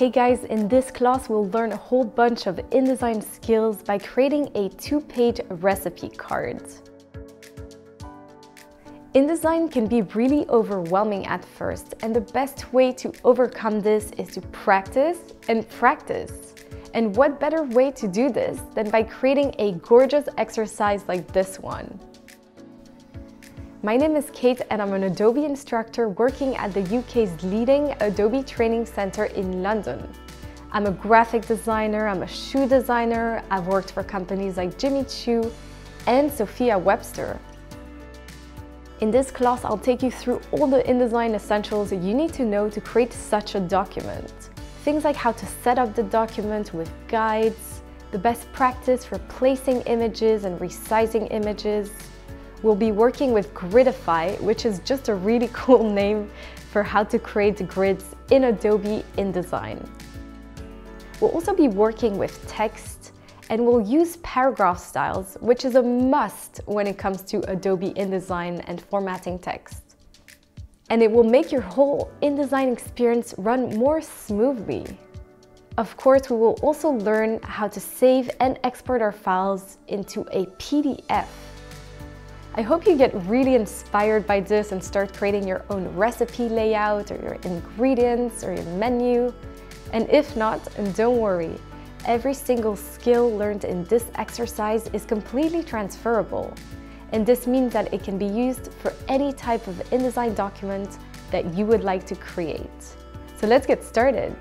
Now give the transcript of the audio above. Hey guys, in this class we'll learn a whole bunch of InDesign skills by creating a 2-page recipe card. InDesign can be really overwhelming at first, and the best way to overcome this is to practice and practice. And what better way to do this than by creating a gorgeous exercise like this one. My name is Kate and I'm an Adobe instructor working at the UK's leading Adobe training center in London. I'm a graphic designer, I'm a shoe designer, I've worked for companies like Jimmy Choo and Sophia Webster. In this class, I'll take you through all the InDesign essentials you need to know to create such a document. Things like how to set up the document with guides, the best practice for placing images and resizing images. We'll be working with Gridify, which is just a really cool name for how to create grids in Adobe InDesign. We'll also be working with text, and we'll use paragraph styles, which is a must when it comes to Adobe InDesign and formatting text. And it will make your whole InDesign experience run more smoothly. Of course, we will also learn how to save and export our files into a PDF. I hope you get really inspired by this and start creating your own recipe layout or your ingredients or your menu. And if not, don't worry, every single skill learned in this exercise is completely transferable. And this means that it can be used for any type of InDesign document that you would like to create. So let's get started.